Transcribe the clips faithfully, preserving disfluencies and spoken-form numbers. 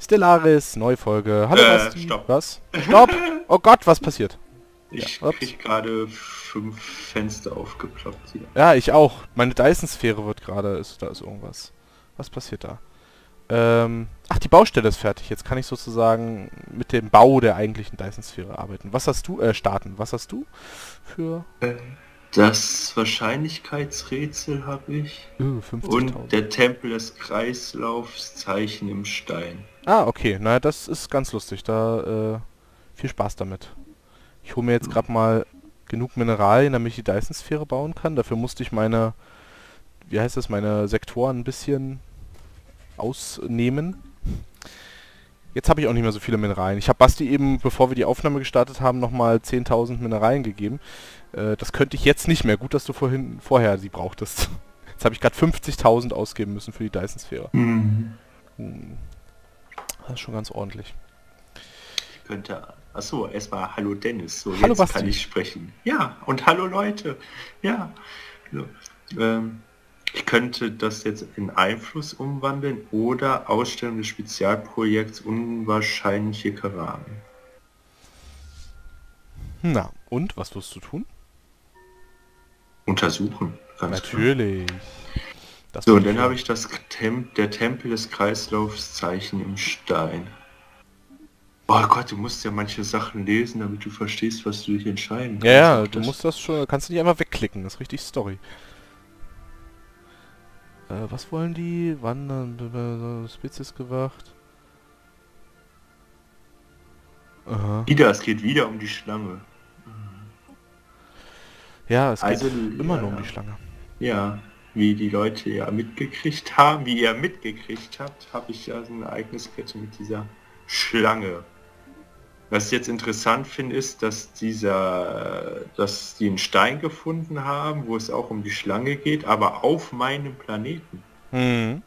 Stellaris, Neufolge. Hallo, äh, Basti. Stopp. Was? Stopp! Oh Gott, was passiert? Ich ja, krieg gerade fünf Fenster aufgeploppt hier. Ja, ich auch. Meine Dyson-Sphäre wird gerade... Ist, da ist irgendwas. Was passiert da? Ähm, ach, die Baustelle ist fertig. Jetzt kann ich sozusagen mit dem Bau der eigentlichen Dyson-Sphäre arbeiten. Was hast du... Äh, starten. Was hast du für... Äh, das Wahrscheinlichkeitsrätsel habe ich. Uh, und der Tempel des Kreislaufs, Zeichen im Stein. Ah, okay. Naja, das ist ganz lustig. Da, äh, viel Spaß damit. Ich hole mir jetzt gerade mal genug Mineralien, damit ich die Dyson-Sphäre bauen kann. Dafür musste ich meine, wie heißt das, meine Sektoren ein bisschen ausnehmen. Jetzt habe ich auch nicht mehr so viele Mineralien. Ich habe Basti eben, bevor wir die Aufnahme gestartet haben, nochmal zehntausend Mineralien gegeben. Äh, das könnte ich jetzt nicht mehr. Gut, dass du vorhin, vorher sie brauchtest. Jetzt habe ich gerade fünfzigtausend ausgeben müssen für die Dyson-Sphäre. Mhm. Das ist schon ganz ordentlich. Ich könnte... Achso, erstmal hallo Dennis, so hallo, jetzt Basti. Kann ich sprechen. Ja, und hallo Leute. Ja, so, ähm, ich könnte das jetzt in Einfluss umwandeln oder Ausstellung des Spezialprojekts Unwahrscheinliche Karamen. Na, und was wirst du tun? Untersuchen. Ganz natürlich. Das so, und dann habe ich das Tem der Tempel des Kreislaufs, Zeichen im Stein. Oh Gott, du musst ja manche Sachen lesen, damit du verstehst, was du dich entscheiden kannst. Ja, ja, du musst das schon, kannst du nicht einfach wegklicken, das ist richtig Story. Äh, was wollen die? Wandern, Spezies gewacht. Aha. Wieder, es geht wieder um die Schlange. Ja, es geht also, immer ja, nur um die Schlange. Ja, wie die Leute ja mitgekriegt haben, wie ihr mitgekriegt habt, habe ich ja so eine Ereigniskette mit dieser Schlange. Was ich jetzt interessant finde, ist, dass dieser, dass die einen Stein gefunden haben, wo es auch um die Schlange geht, aber auf meinem Planeten. Hm.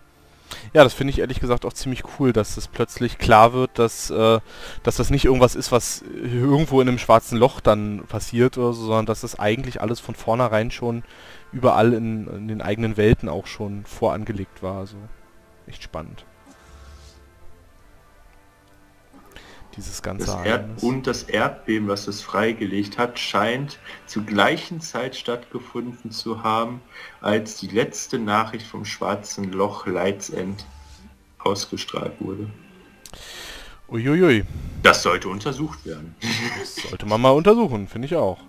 Ja, das finde ich ehrlich gesagt auch ziemlich cool, dass es plötzlich klar wird, dass, äh, dass das nicht irgendwas ist, was irgendwo in einem schwarzen Loch dann passiert oder so, sondern dass das eigentlich alles von vornherein schon überall in, in den eigenen Welten auch schon vorangelegt war. Also echt spannend. Dieses ganze das Erd Und das Erdbeben, was es freigelegt hat, scheint zur gleichen Zeit stattgefunden zu haben, als die letzte Nachricht vom schwarzen Loch Lights End ausgestrahlt wurde. Uiuiui. Das sollte untersucht werden. Das sollte man mal untersuchen, finde ich auch.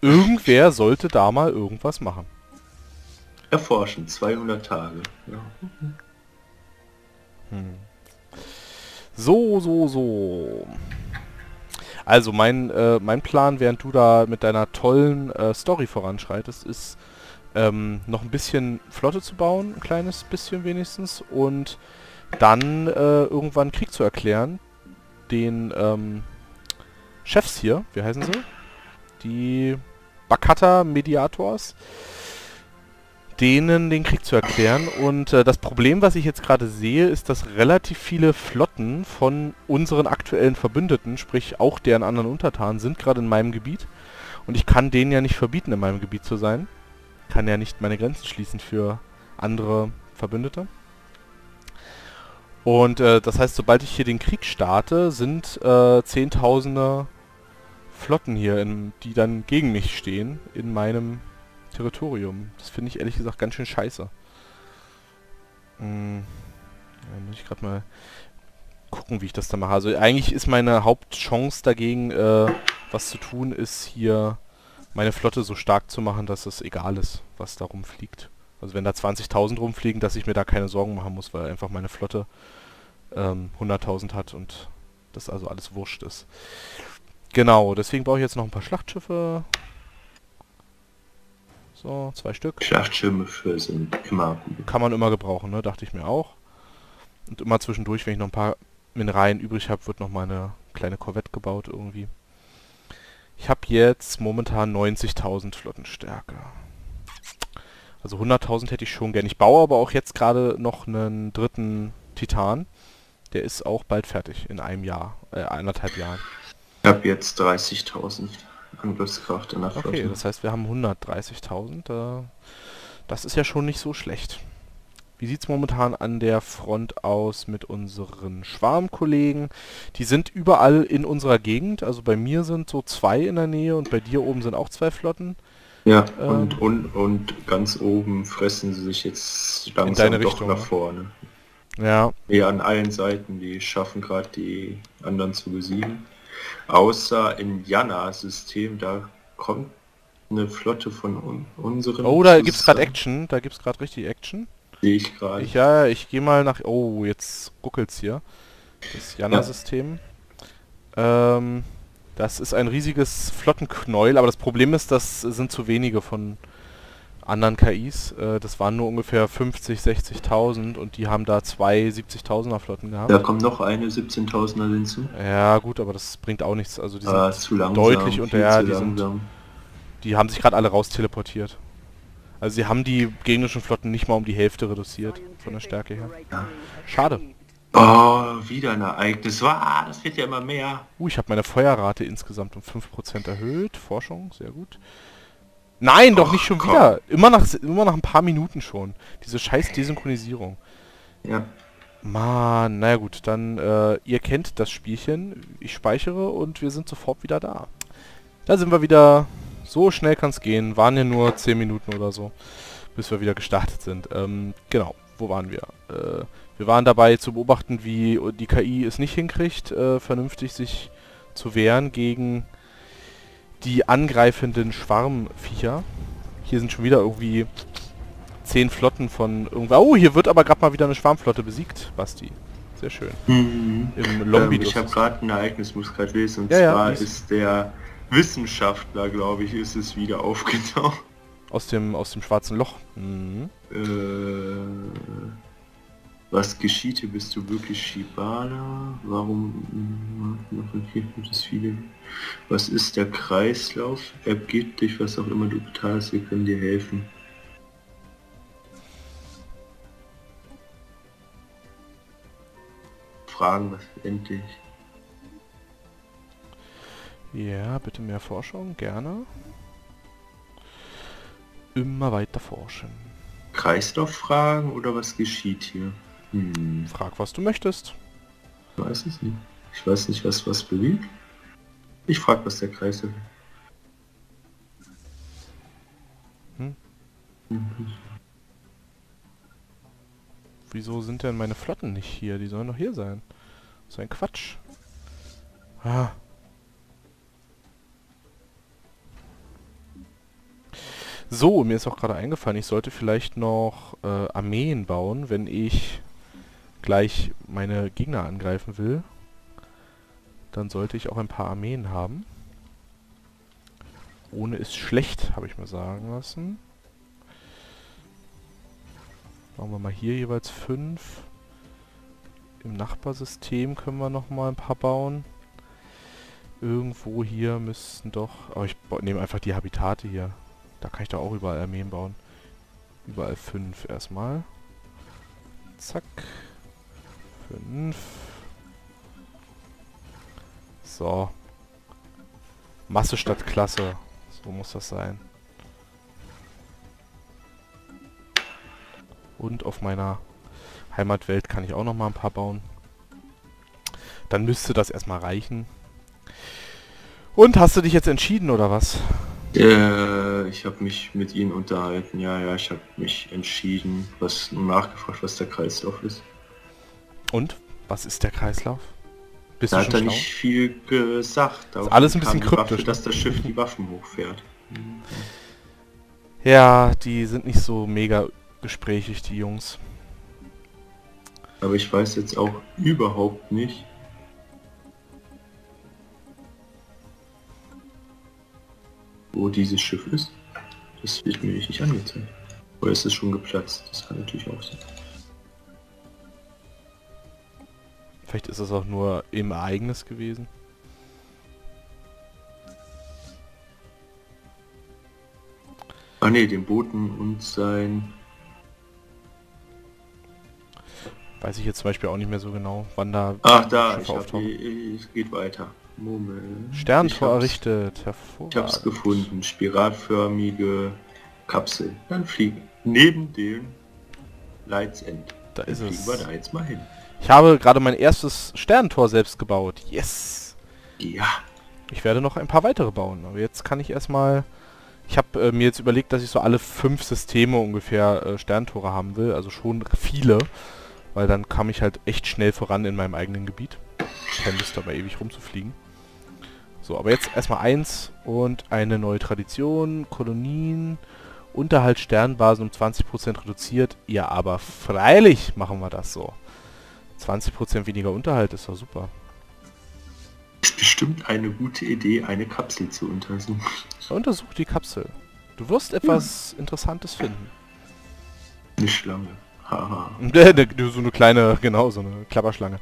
Irgendwer sollte da mal irgendwas machen. Erforschen, zweihundert Tage. Ja. Hm. So, so, so. Also mein, äh, mein Plan, während du da mit deiner tollen äh, Story voranschreitest, ist ähm, noch ein bisschen Flotte zu bauen, ein kleines bisschen wenigstens, und dann äh, irgendwann Krieg zu erklären, den ähm, Chefs hier, wie heißen sie? Die Bakata-Mediators. Denen den Krieg zu erklären. Und äh, das Problem, was ich jetzt gerade sehe, ist, dass relativ viele Flotten von unseren aktuellen Verbündeten, sprich auch deren anderen Untertanen, sind gerade in meinem Gebiet. Und ich kann denen ja nicht verbieten, in meinem Gebiet zu sein. Kann ja nicht meine Grenzen schließen für andere Verbündete. Und äh, das heißt, sobald ich hier den Krieg starte, sind äh, Zehntausende Flotten hier, in, die dann gegen mich stehen, in meinem Territorium. Das finde ich ehrlich gesagt ganz schön scheiße. Hm. Da muss ich gerade mal gucken, wie ich das da mache. Also eigentlich ist meine Hauptchance dagegen, äh, was zu tun, ist hier meine Flotte so stark zu machen, dass es egal ist, was da rumfliegt. Also wenn da zwanzigtausend rumfliegen, dass ich mir da keine Sorgen machen muss, weil einfach meine Flotte ähm, hunderttausend hat und das also alles wurscht ist. Genau, deswegen brauche ich jetzt noch ein paar Schlachtschiffe. So, zwei Stück. Schlachtschiffe sind immer gut. Kann man immer gebrauchen, ne? Dachte ich mir auch. Und immer zwischendurch, wenn ich noch ein paar Mineralien übrig habe, wird noch mal eine kleine Korvette gebaut irgendwie. Ich habe jetzt momentan neunzigtausend Flottenstärke. Also hunderttausend hätte ich schon gern. Ich baue aber auch jetzt gerade noch einen dritten Titan. Der ist auch bald fertig, in einem Jahr, äh, eineinhalb Jahren. Ich habe jetzt dreißigtausend. Angriffskraft in der Flotte. Okay, das heißt, wir haben hundertdreißigtausend. Das ist ja schon nicht so schlecht. Wie sieht es momentan an der Front aus mit unseren Schwarmkollegen? Die sind überall in unserer Gegend. Also bei mir sind so zwei in der Nähe und bei dir oben sind auch zwei Flotten. Ja, ähm, und, und, und ganz oben fressen sie sich jetzt langsam doch Richtung, nach vorne. Ja. Ja, an allen Seiten. Die schaffen gerade die anderen zu besiegen. Außer im Jana-System, da kommt eine Flotte von un unseren... Oh, da gibt es gerade Action. Da gibt es gerade richtig Action. Sehe ich gerade. Ja, ich gehe mal nach... Oh, jetzt ruckelt's hier. Das Jana-System. Ja. Ähm, das ist ein riesiges Flottenknäuel, aber das Problem ist, das sind zu wenige von anderen K Is. Äh, das waren nur ungefähr fünfzig, sechzigtausend und die haben da zwei siebzigtausender Flotten gehabt. Da kommt noch eine siebzehntausender hinzu. Ja gut, aber das bringt auch nichts. Also die sind ah, zu langsam, deutlich unter... Ja, die, sind, die haben sich gerade alle raus teleportiert. Also sie haben die gegnerischen Flotten nicht mal um die Hälfte reduziert, von der Stärke her. Ja. Schade. Oh, wieder ein Ereignis. Ah, das wird ja immer mehr. Uh, ich habe meine Feuerrate insgesamt um fünf Prozent erhöht. Forschung, sehr gut. Nein, doch Och, nicht schon komm. wieder. Immer nach, immer nach ein paar Minuten schon. Diese scheiß Desynchronisierung. Ja. Mann, naja gut, dann äh, ihr kennt das Spielchen. Ich speichere und wir sind sofort wieder da. Da sind wir wieder... So schnell kann es gehen. Waren ja nur zehn Minuten oder so, bis wir wieder gestartet sind. Ähm, genau, wo waren wir? Äh, wir waren dabei zu beobachten, wie die K I es nicht hinkriegt, äh, vernünftig sich zu wehren gegen die angreifenden Schwarmviecher. Hier sind schon wieder irgendwie zehn Flotten von irgendwo. Oh, hier wird aber gerade mal wieder eine Schwarmflotte besiegt, Basti. Sehr schön. Mhm. Im Lobby. Ähm, ich habe gerade ein Ereignis, muss gerade lesen. Und ja, zwar ja, ist der... Wissenschaftler, glaube ich, ist es wieder aufgetaucht. Aus dem, aus dem schwarzen Loch. Mhm. Äh, was geschieht hier? Bist du wirklich Shibala? Warum gibt es viele? Was ist der Kreislauf? App geht dich, was auch immer du bezahlst, wir können dir helfen. Fragen, was endlich. Ja, bitte mehr Forschung, gerne. Immer weiter forschen. Kreislauffragen oder was geschieht hier? Hm. Frag, was du möchtest. Ich weiß es nicht. Ich weiß nicht, was was bewegt. Ich frag, was der Kreislauf... Hm? Mhm. Wieso sind denn meine Flotten nicht hier? Die sollen doch hier sein. Das ist ein Quatsch. Ah. So, mir ist auch gerade eingefallen, ich sollte vielleicht noch äh, Armeen bauen, wenn ich gleich meine Gegner angreifen will. Dann sollte ich auch ein paar Armeen haben. Ohne ist schlecht, habe ich mir sagen lassen. Machen wir mal hier jeweils fünf. Im Nachbarsystem können wir noch mal ein paar bauen. Irgendwo hier müssten doch... Aber ich nehme einfach die Habitate hier. Da kann ich doch auch überall Armeen bauen. Überall fünf erstmal. Zack. fünf. So. Masse statt Klasse. So muss das sein. Und auf meiner Heimatwelt kann ich auch noch mal ein paar bauen. Dann müsste das erstmal reichen. Und hast du dich jetzt entschieden oder was? Äh, ich habe mich mit ihnen unterhalten, ja, ja, ich habe mich entschieden, was nachgefragt, was der Kreislauf ist. Und? Was ist der Kreislauf? Bist da du hat schon er schlau? Nicht viel gesagt. Ist alles ein bisschen kryptisch. Waffe, dass das Schiff die Waffen hochfährt. Ja, die sind nicht so mega gesprächig, die Jungs. Aber ich weiß jetzt auch überhaupt nicht... wo dieses Schiff ist. Das wird mir nicht angezeigt. Oder ist es schon geplatzt? Das kann natürlich auch sein. Vielleicht ist es auch nur im Ereignis gewesen. Ah ne, den Boten und sein... Weiß ich jetzt zum Beispiel auch nicht mehr so genau, wann da... Ach da, ich hab die, es geht weiter. Moment. Sterntor errichtet, hervorragend. Ich hab's gefunden, spiralförmige Kapsel. Dann fliegen. Neben dem Lights End. Da ist es. Gehen wir da jetzt mal hin. Ich habe gerade mein erstes Sternentor selbst gebaut. Yes! Ja. Ich werde noch ein paar weitere bauen. Aber jetzt kann ich erstmal... Ich habe äh, mir jetzt überlegt, dass ich so alle fünf Systeme ungefähr äh, Sterntore haben will. Also schon viele. Weil dann kam ich halt echt schnell voran in meinem eigenen Gebiet. Keine Lust dabei ewig rumzufliegen. So, aber jetzt erstmal eins und eine neue Tradition. Kolonien. Unterhalt Sternbasen um zwanzig Prozent reduziert. Ja, aber freilich machen wir das so. zwanzig Prozent weniger Unterhalt ist doch super. Ist bestimmt eine gute Idee, eine Kapsel zu untersuchen. Untersuch die Kapsel. Du wirst etwas ja. Interessantes finden. Eine Schlange. Haha. So eine kleine, genau, so eine Klapperschlange.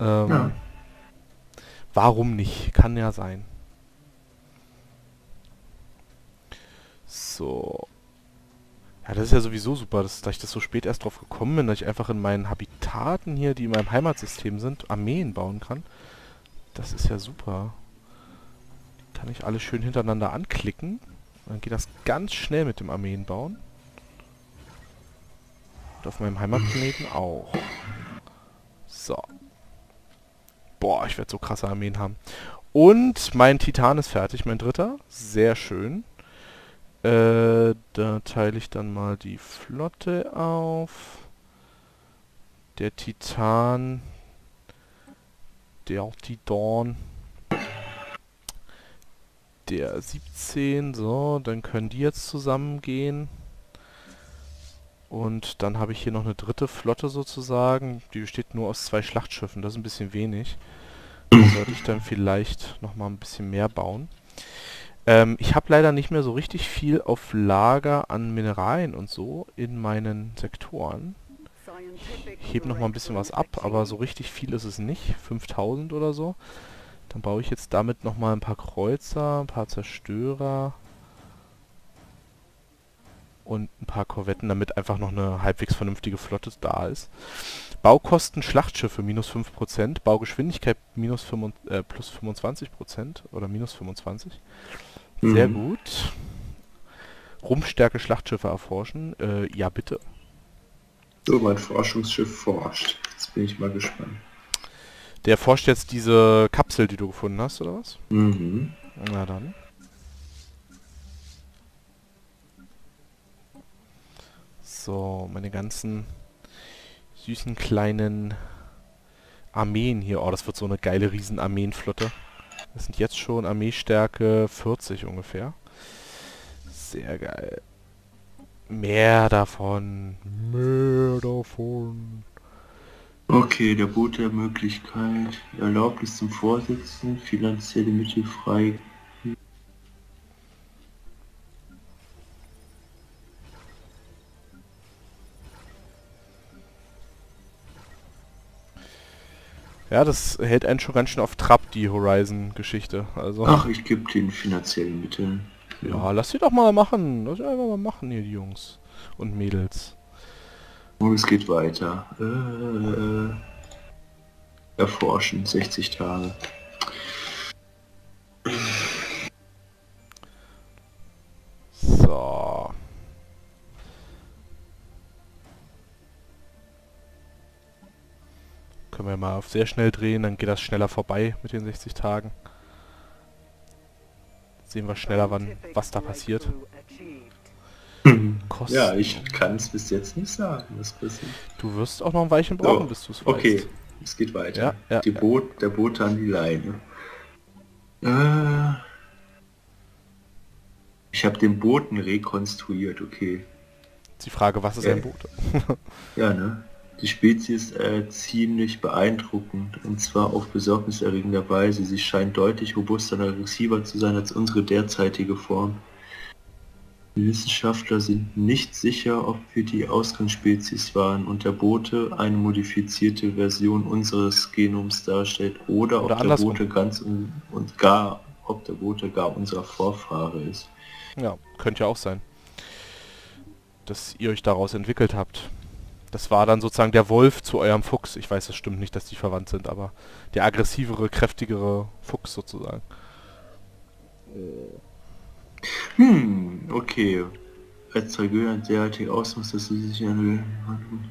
Ähm, ja. Warum nicht? Kann ja sein. So. Ja, das ist ja sowieso super, dass, dass ich das so spät erst drauf gekommen bin, dass ich einfach in meinen Habitaten hier, die in meinem Heimatsystem sind, Armeen bauen kann. Das ist ja super. Die kann ich alle schön hintereinander anklicken. Dann geht das ganz schnell mit dem Armeen bauen. Und auf meinem Heimatplaneten auch. So. Boah, ich werde so krasse Armeen haben. Und mein Titan ist fertig, mein dritter. Sehr schön. Äh, da teile ich dann mal die Flotte auf. Der Titan. Der Ortidorn. Der siebzehn. So, dann können die jetzt zusammengehen. Und dann habe ich hier noch eine dritte Flotte sozusagen. Die besteht nur aus zwei Schlachtschiffen. Das ist ein bisschen wenig. Da sollte ich dann vielleicht nochmal ein bisschen mehr bauen. Ich habe leider nicht mehr so richtig viel auf Lager an Mineralien und so in meinen Sektoren. Ich hebe noch mal ein bisschen was ab, aber so richtig viel ist es nicht. fünftausend oder so. Dann baue ich jetzt damit noch mal ein paar Kreuzer, ein paar Zerstörer und ein paar Korvetten, damit einfach noch eine halbwegs vernünftige Flotte da ist. Baukosten Schlachtschiffe minus fünf Prozent, Baugeschwindigkeit minus äh, plus fünfundzwanzig Prozent oder minus fünfundzwanzig. Sehr mhm. gut. Rumpfstärke Schlachtschiffe erforschen. Äh, ja, bitte. So, mein Forschungsschiff forscht. Jetzt bin ich mal gespannt. Der forscht jetzt diese Kapsel, die du gefunden hast, oder was? Mhm. Na dann. So, meine ganzen süßen kleinen Armeen hier. Oh, das wird so eine geile Riesen-Armeenflotte. Das sind jetzt schon Armeestärke vierzig ungefähr. Sehr geil. Mehr davon. Mehr davon. Okay, der Bote der Möglichkeit. Erlaubnis zum Vorsitzenden. Finanzielle Mittel frei. Ja, das hält einen schon ganz schön auf Trab, die Horizon-Geschichte. Also. Ach, ich gebe den finanziellen Mitteln. Ja. ja, lass sie doch mal machen. Lass sie einfach mal machen hier, die Jungs und Mädels. Und es geht weiter. Äh, erforschen, sechzig Tage. So. Können wir mal auf sehr schnell drehen, dann geht das schneller vorbei mit den sechzig Tagen. Sehen wir schneller, wann was da passiert. Kosten. Ja, ich kann es bis jetzt nicht sagen, was passiert. Du wirst auch noch ein Weilchen brauchen, so, bis du es weißt. Okay, es geht weiter. Ja, ja, die ja. Boot, der Boot an die Leine. Äh, ich habe den Boten rekonstruiert, okay. Die Frage, was ist äh, ein Bote? Ja, ne? Die Spezies äh, ziemlich beeindruckend, und zwar auf besorgniserregender Weise. Sie scheint deutlich robuster und aggressiver zu sein als unsere derzeitige Form. Die Wissenschaftler sind nicht sicher, ob wir die Ausgangsspezies waren und der Bote eine modifizierte Version unseres Genoms darstellt oder, oder ob der Bote ganz und, und gar, ob der Bote gar unser Vorfahre ist. Ja, könnte ja auch sein, dass ihr euch daraus entwickelt habt. Das war dann sozusagen der Wolf zu eurem Fuchs. Ich weiß, es stimmt nicht, dass die verwandt sind, aber der aggressivere, kräftigere Fuchs sozusagen. Hm, okay. als Tragöder und derartig ausmacht, dass sie sich eine Handlung.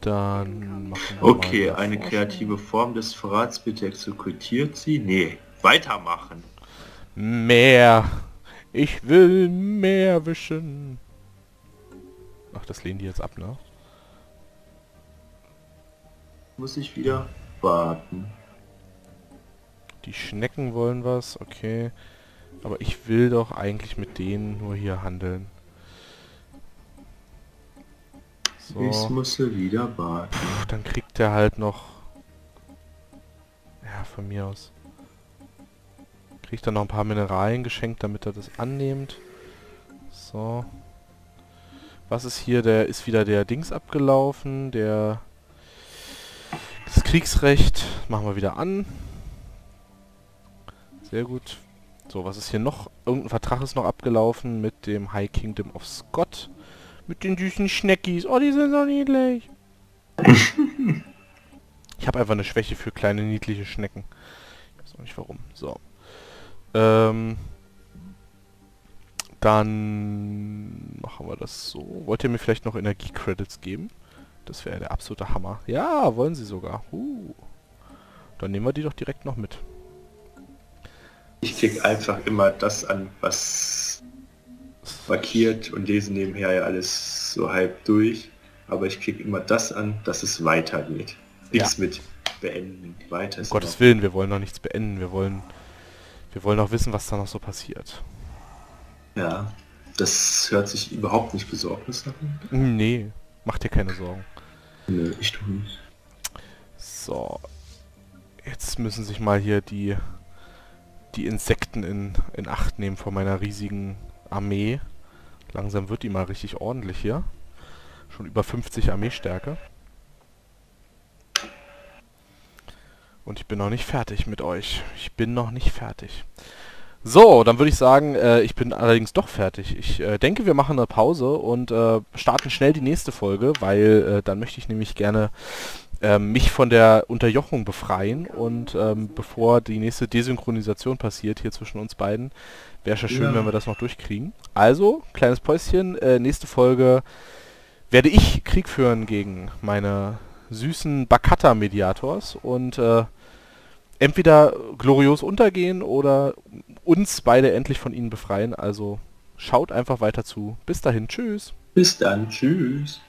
Dann machen wir okay, mal eine kreative Form des Verrats, bitte exekutiert sie. Nee, weitermachen. Mehr. Ich will mehr wischen. Ach, das lehnen die jetzt ab, ne? Muss ich wieder warten. Die Schnecken wollen was, okay. Aber ich will doch eigentlich mit denen nur hier handeln. So. Ich muss wieder warten. Puh, dann kriegt er halt noch... Ja, von mir aus. Kriegt er noch ein paar Mineralien geschenkt, damit er das annimmt. So. Was ist hier? Der ist wieder der Dings abgelaufen. Der... Das Kriegsrecht machen wir wieder an. Sehr gut. So, was ist hier noch? Irgendein Vertrag ist noch abgelaufen mit dem High Kingdom of Scott. Mit den süßen Schneckis. Oh, die sind so niedlich. Ich habe einfach eine Schwäche für kleine, niedliche Schnecken. Ich weiß auch nicht warum. So. Ähm. Dann machen wir das so. Wollt ihr mir vielleicht noch Energie-Credits geben? Das wäre der absolute Hammer. Ja, wollen sie sogar. Uh. Dann nehmen wir die doch direkt noch mit. Ich klicke einfach immer das an, was markiert, und lese nebenher ja alles so halb durch. Aber ich klicke immer das an, dass es weitergeht. Nichts ja. mit beenden, weiter. Um Gottes Willen, wir wollen noch nichts beenden. Wir wollen, wir wollen auch wissen, was da noch so passiert. Ja, das hört sich überhaupt nicht besorgniserregend an. Nee, mach dir keine Sorgen. Nee, ich tue nicht. So, jetzt müssen sich mal hier die... die Insekten in, in Acht nehmen von meiner riesigen Armee. Langsam wird die mal richtig ordentlich hier. Schon über fünfzig Armeestärke. Und ich bin noch nicht fertig mit euch. Ich bin noch nicht fertig. So, dann würde ich sagen, äh, ich bin allerdings doch fertig. Ich äh, denke, wir machen eine Pause und äh, starten schnell die nächste Folge, weil äh, dann möchte ich nämlich gerne... mich von der Unterjochung befreien, und ähm, bevor die nächste Desynchronisation passiert hier zwischen uns beiden, wäre es ja schön, ja. wenn wir das noch durchkriegen. Also, kleines Päuschen, äh, nächste Folge werde ich Krieg führen gegen meine süßen Bakata-Mediators und äh, entweder glorios untergehen oder uns beide endlich von ihnen befreien. Also schaut einfach weiter zu. Bis dahin, tschüss. Bis dann, tschüss.